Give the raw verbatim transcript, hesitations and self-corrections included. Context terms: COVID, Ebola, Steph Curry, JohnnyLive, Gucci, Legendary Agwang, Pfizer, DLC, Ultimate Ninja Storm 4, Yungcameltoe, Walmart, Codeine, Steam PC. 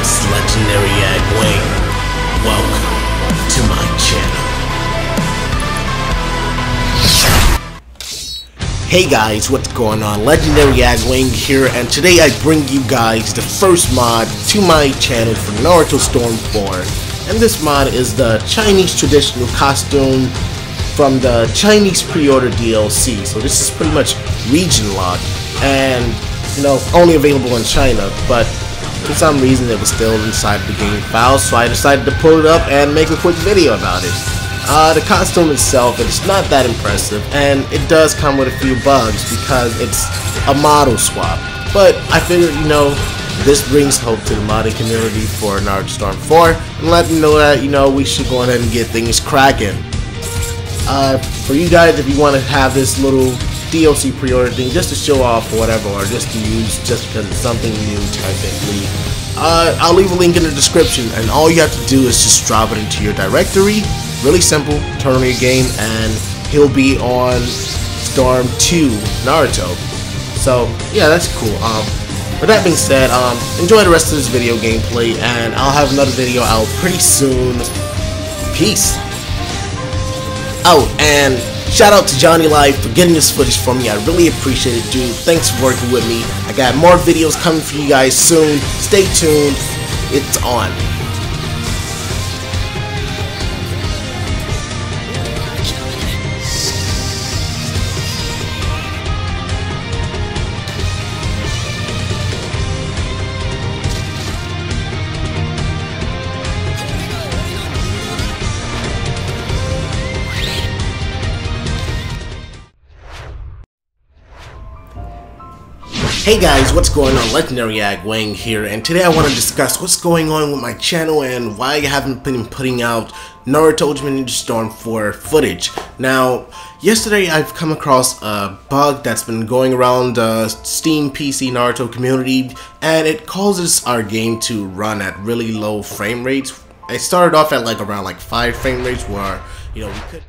It's Legendary Agwang. Welcome to my channel. Hey guys, what's going on? Legendary Agwang here, and today I bring you guys the first mod to my channel for Naruto Storm four. And this mod is the Chinese traditional costume from the Chinese pre-order D L C. So this is pretty much region locked, and you know, only available in China, but for some reason it was still inside the game file, so I decided to pull it up and make a quick video about it. Uh, the costume itself, it's not that impressive, and it does come with a few bugs because it's a model swap, but I figured, you know, this brings hope to the modding community for Naruto Storm four, and let them know that, you know, we should go ahead and get things cracking. Uh, for you guys, if you want to have this little D L C pre-order thing just to show off or whatever, or just to use just because it's something new technically, uh, I'll leave a link in the description, and all you have to do is just drop it into your directory. Really simple, turn on your game, and he'll be on Storm two Naruto. So yeah, that's cool. Um, with that being said, um, enjoy the rest of this video gameplay, and I'll have another video out pretty soon. Peace. Oh, and shout out to JohnnyLive for getting this footage for me. I really appreciate it, dude. Thanks for working with me. I got more videos coming for you guys soon. Stay tuned. It's on. Hey guys, what's going on? Legendary Agwang here, and today I want to discuss what's going on with my channel and why I haven't been putting out Naruto Ultimate Ninja Storm four footage. Now, yesterday I've come across a bug that's been going around the Steam P C Naruto community, and it causes our game to run at really low frame rates. It started off at like around like five frame rates where, you know, we could...